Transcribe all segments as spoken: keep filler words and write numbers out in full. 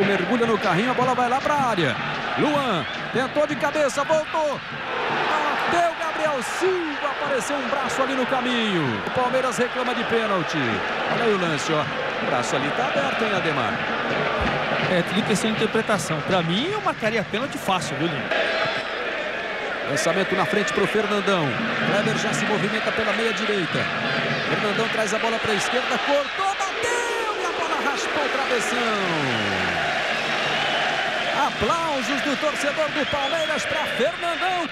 Chico mergulha no carrinho, a bola vai lá para a área. Luan tentou de cabeça, voltou. Bateu Gabriel Silva, apareceu um braço ali no caminho. O Palmeiras reclama de pênalti. Olha aí o lance, ó. O braço ali está aberto, hein, Ademar? É, tudo questão de interpretação. Para mim, eu marcaria pênalti fácil, viu, Linho? Lançamento na frente para o Fernandão. Kleber já se movimenta pela meia direita. Fernandão traz a bola para a esquerda, cortou, bateu e a bola raspou o travessão. Aplausos do torcedor do Palmeiras para Fernandão.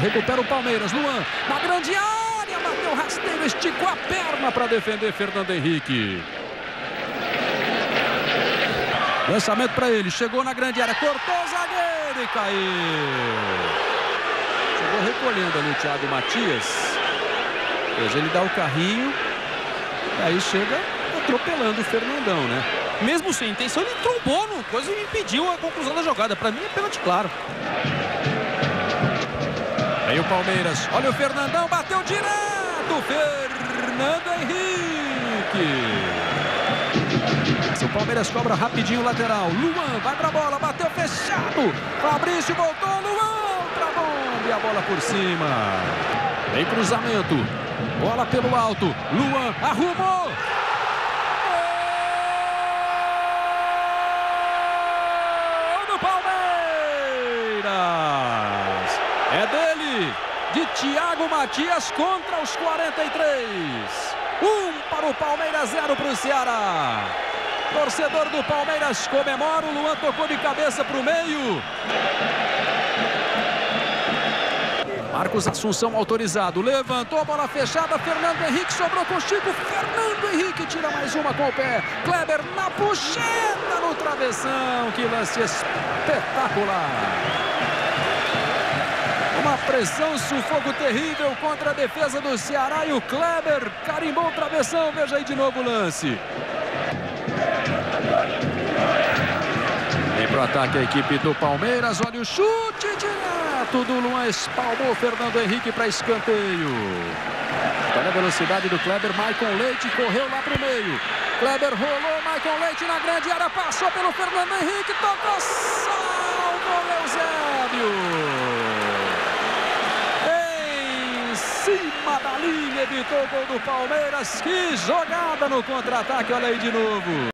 Recupera o Palmeiras, Luan na grande área, bateu rasteiro, esticou a perna para defender Fernando Henrique. Lançamento para ele, chegou na grande área, cortou o zagueiro e caiu. Chegou recolhendo ali o Thiago Matias. Depois ele dá o carrinho, aí chega atropelando o Fernandão, né? Mesmo sem intenção, ele trombou no coisa e impediu a conclusão da jogada. Para mim é pênalti claro. Aí o Palmeiras, olha o Fernandão, bateu direto, Fernando Henrique. O Palmeiras cobra rapidinho o lateral. Luan vai pra bola, bateu fechado. Fabrício voltou, Luan pra bomba e a bola por cima. Tem cruzamento. Bola pelo alto. Luan arrumou. Gol do Palmeiras. É dele, de Thiago Matias contra os quarenta e três. Um para o Palmeiras, zero para o Ceará. Torcedor do Palmeiras comemora, o Luan tocou de cabeça para o meio. Marcos Assunção autorizado, levantou a bola fechada, Fernando Henrique sobrou com o Chico, Fernando Henrique tira mais uma com o pé. Kleber na puxeta no travessão, que lance espetacular. Uma pressão, sufoco terrível contra a defesa do Ceará e o Kleber carimbou o travessão, veja aí de novo o lance. Vem pro ataque a equipe do Palmeiras, olha o chute direto do Luan, espalmou Fernando Henrique para escanteio. Olha a velocidade do Kleber, Michael Leite correu lá pro meio. Kleber rolou, Michael Leite na grande área, passou pelo Fernando Henrique, tocou, salvou o Eusébio. Em cima da linha, evitou o gol do Palmeiras, que jogada no contra-ataque, olha aí de novo.